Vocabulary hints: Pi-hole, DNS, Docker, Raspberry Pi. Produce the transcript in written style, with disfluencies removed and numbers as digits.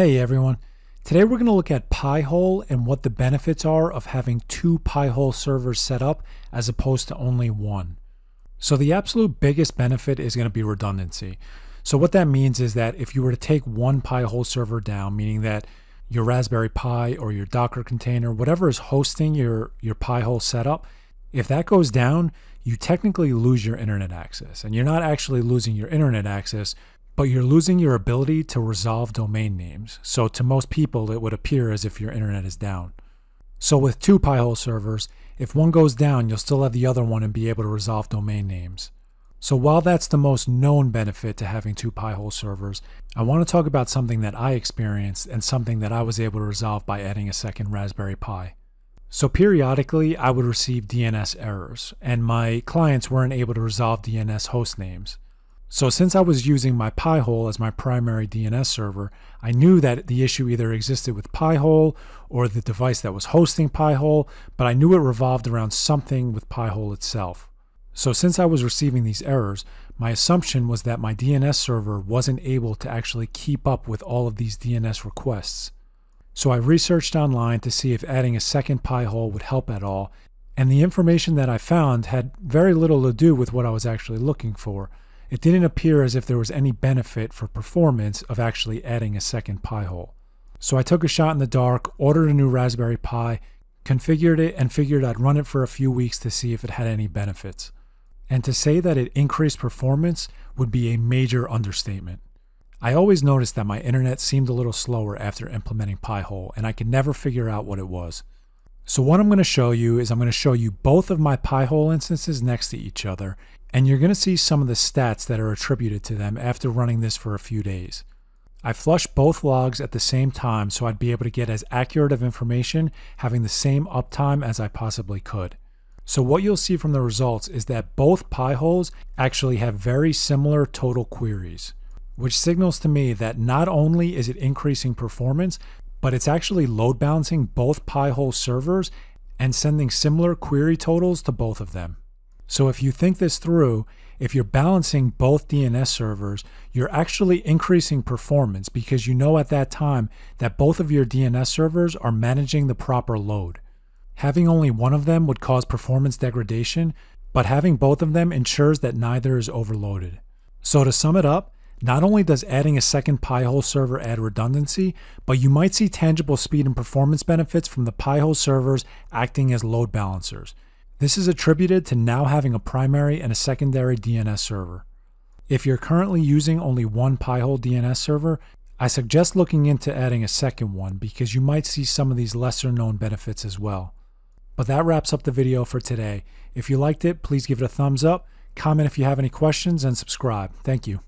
Hey everyone, today we're going to look at Pi-hole and what the benefits are of having two Pi-hole servers set up as opposed to only one. So the absolute biggest benefit is going to be redundancy. So what that means is that if you were to take one Pi-hole server down, meaning that your Raspberry Pi or your Docker container, whatever is hosting your Pi-hole setup, if that goes down, you technically lose your internet access. And you're not actually losing your internet access, but you're losing your ability to resolve domain names. So to most people, it would appear as if your internet is down. So with two Pi-hole servers, if one goes down, you'll still have the other one and be able to resolve domain names. So while that's the most known benefit to having two Pi-hole servers, I want to talk about something that I experienced and something that I was able to resolve by adding a second Raspberry Pi. So periodically, I would receive DNS errors, and my clients weren't able to resolve DNS host names. So since I was using my Pi-hole as my primary DNS server, I knew that the issue either existed with Pi-hole or the device that was hosting Pi-hole, but I knew it revolved around something with Pi-hole itself. So since I was receiving these errors, my assumption was that my DNS server wasn't able to actually keep up with all of these DNS requests. So I researched online to see if adding a second Pi-hole would help at all, and the information that I found had very little to do with what I was actually looking for. It didn't appear as if there was any benefit for performance of actually adding a second Pi-hole. So I took a shot in the dark, ordered a new Raspberry Pi, configured it, and figured I'd run it for a few weeks to see if it had any benefits. And to say that it increased performance would be a major understatement. I always noticed that my internet seemed a little slower after implementing Pi-hole, and I could never figure out what it was. So what I'm going to show you is I'm going to show you both of my Pi-hole instances next to each other, and you're going to see some of the stats that are attributed to them after running this for a few days. I flushed both logs at the same time so I'd be able to get as accurate of information having the same uptime as I possibly could. So what you'll see from the results is that both Pi-holes actually have very similar total queries, which signals to me that not only is it increasing performance, but it's actually load balancing both Pi-hole servers and sending similar query totals to both of them. So if you think this through, if you're balancing both DNS servers, you're actually increasing performance because you know at that time that both of your DNS servers are managing the proper load. Having only one of them would cause performance degradation, but having both of them ensures that neither is overloaded. So to sum it up, not only does adding a second Pi-hole server add redundancy, but you might see tangible speed and performance benefits from the Pi-hole servers acting as load balancers. This is attributed to now having a primary and a secondary DNS server. If you're currently using only one Pi-hole DNS server, I suggest looking into adding a second one because you might see some of these lesser known benefits as well. But that wraps up the video for today. If you liked it, please give it a thumbs up, comment if you have any questions, and subscribe. Thank you.